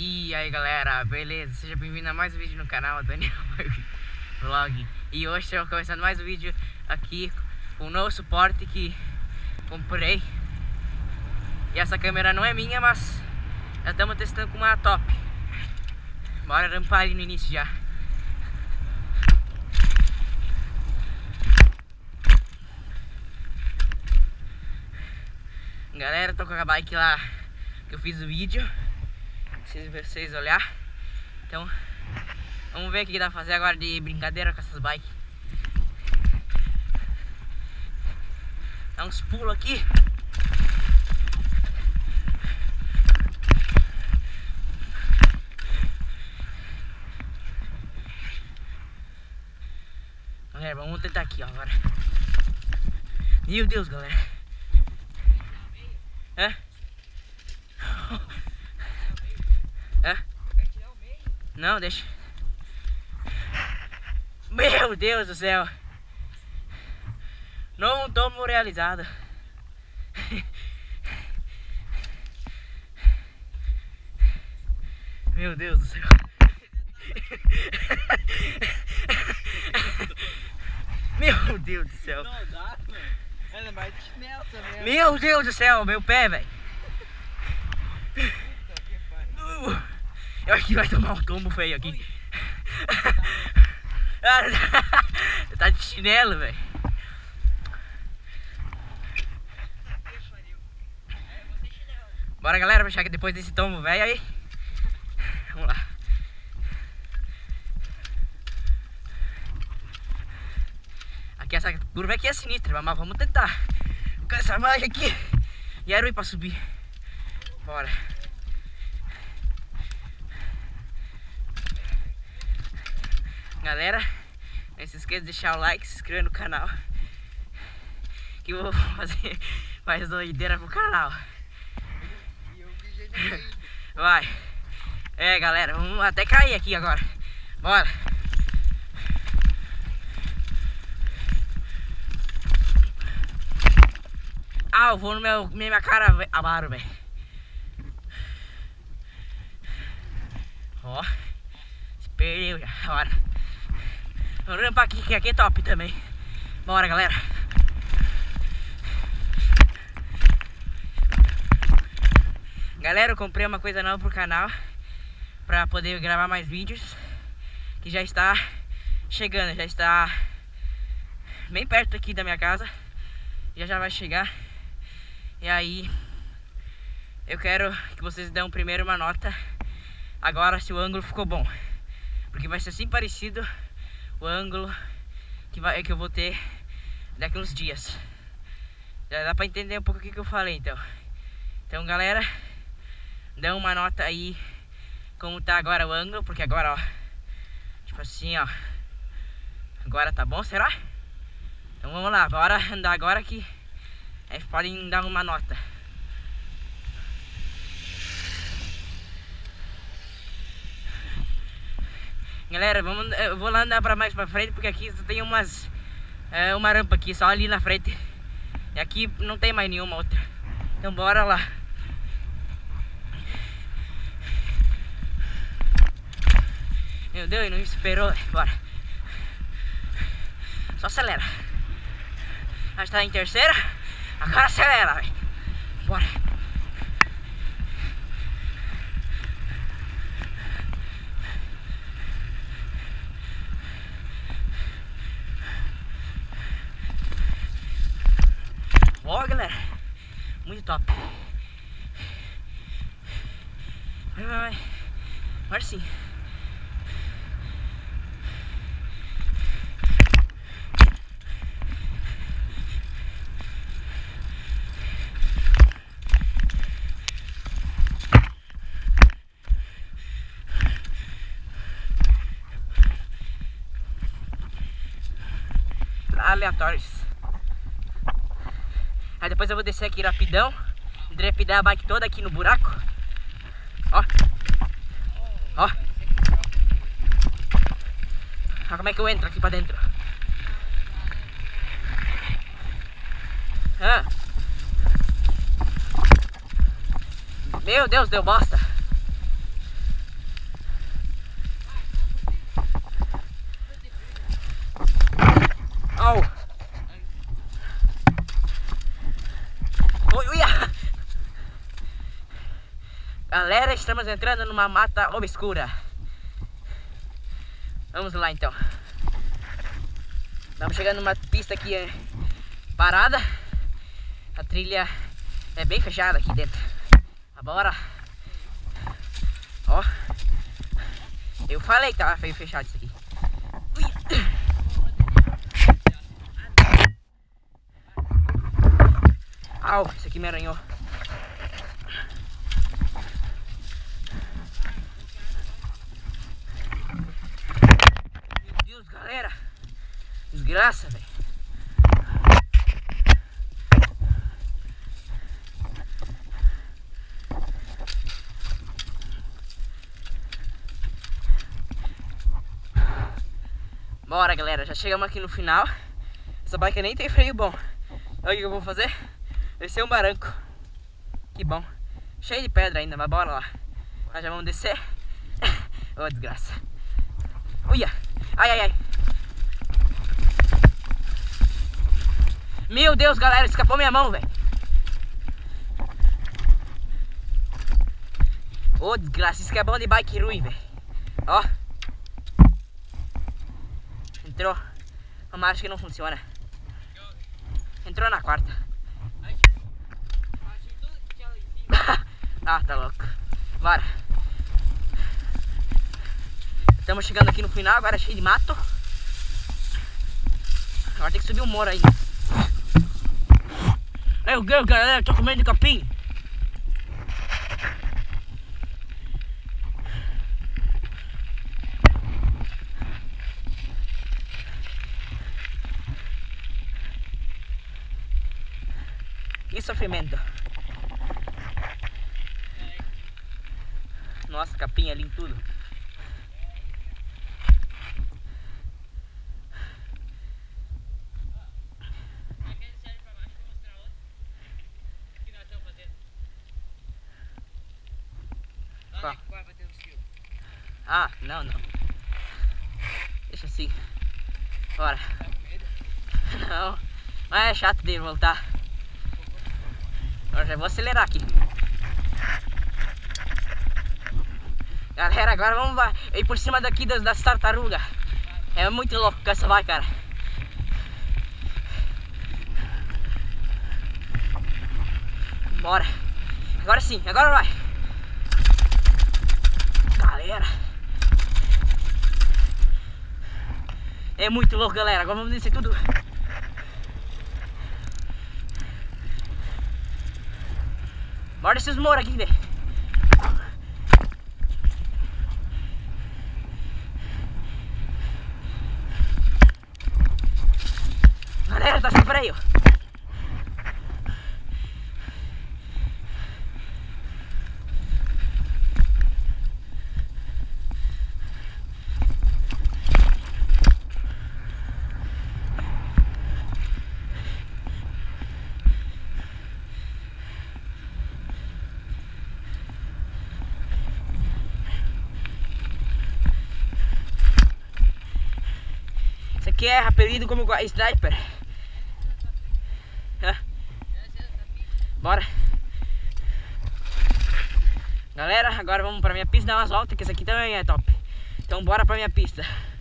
E aí galera, beleza? Seja bem-vindo a mais um vídeo no canal Daniel BikeVlog. E hoje estamos começando mais um vídeo aqui com um novo suporte que comprei. E essa câmera não é minha, mas já estamos testando com uma top. Bora rampar ali no início já. Galera, tô com a bike lá que eu fiz o vídeo, se vocês olharem. Então vamos ver o que dá pra fazer agora de brincadeira com essas bikes. Dá uns pulos aqui. Galera, vamos tentar aqui ó, agora. Meu Deus, galera. Hã? Não, deixa. Meu Deus do céu. Não tomo realizado. Meu Deus do céu. Meu Deus do céu. Não dá, mano. É mais de chinelo também. Meu Deus do céu, meu pé, velho. Eu acho que vai tomar um tombo feio aqui. Tá de chinelo, velho. Bora, galera, pra achar que depois desse tombo velho aí. Vamos lá. Aqui essa curva aqui é sinistra, mas vamos tentar. Com essa margem aqui. E era o ir pra subir. Bora. Galera, não se esqueça de deixar o like, se inscrever no canal, que eu vou fazer mais doideira pro canal. Vai. É galera, vamos até cair aqui agora. Bora. Ah, eu vou no minha cara amaro, velho. Ó, perdeu já, bora. Vamos rampar aqui, que aqui é top também. Bora, galera. Galera, eu comprei uma coisa nova pro canal, pra poder gravar mais vídeos, que já está chegando, já está bem perto aqui da minha casa. Já vai chegar. E aí eu quero que vocês dêem primeiro uma nota agora se o ângulo ficou bom, porque vai ser assim parecido o ângulo que eu vou ter daqui uns dias. Já dá pra entender um pouco o que eu falei então. Então galera, dá uma nota aí como tá agora o ângulo, porque agora ó, tipo assim ó, agora tá bom, será? Então vamos lá, bora andar agora que aí podem dar uma nota. Galera, eu vou lá andar pra mais pra frente, porque aqui só tem uma rampa aqui, só ali na frente. E aqui não tem mais nenhuma outra. Então bora lá. Meu Deus, não me esperou. Bora. Só acelera. A gente tá em terceira. Agora acelera, véio. Bora. Ó, galera, muito top. Vai. Agora sim. Aleatórios. Aí depois eu vou descer aqui rapidão, drepidar a bike toda aqui no buraco. Ó. Ó. Ó como é que eu entro aqui pra dentro. Ah. Meu Deus, deu bosta. nós estamos entrando numa mata obscura. Vamos lá então. Estamos chegando numa pista aqui parada. A trilha é bem fechada aqui dentro. Agora, ó, eu falei que tava feio fechado isso aqui. Au, isso aqui me aranhou. Meu Deus, galera. Desgraça, velho. Bora, galera, já chegamos aqui no final. Essa bike nem tem freio bom. Olha o que eu vou fazer. Descer um barranco. Que bom. Cheio de pedra ainda, mas bora lá. Nós já vamos descer. Oh, desgraça. Uia. Ai, ai, ai. Meu Deus, galera, escapou minha mão, velho. Oh, desgraça. Isso que é bom de bike ruim, velho. Ó. Entrou. Uma marcha que não funciona. Entrou na quarta. Ah, tá louco. Bora. Estamos chegando aqui no final, agora é cheio de mato. Agora tem que subir um morro ainda. Meu Deus, galera, eu tô comendo capim. Que sofrimento. Nossa, capinha ali em tudo. Ah, não, não. Deixa assim. Bora. Não, mas é chato de voltar. Agora já vou acelerar aqui. Galera, agora vamos ir por cima daqui das tartarugas. É muito louco essa vai, cara. Bora. Agora sim, agora vai. Galera. É muito louco, galera. Agora vamos descer tudo. Bora descer os moros aqui, velho. Tá sem freio. Isso aqui é apelido como sniper. Bora. Galera, agora vamos pra minha pista dar umas voltas, que essa aqui também é top. Então bora pra minha pista.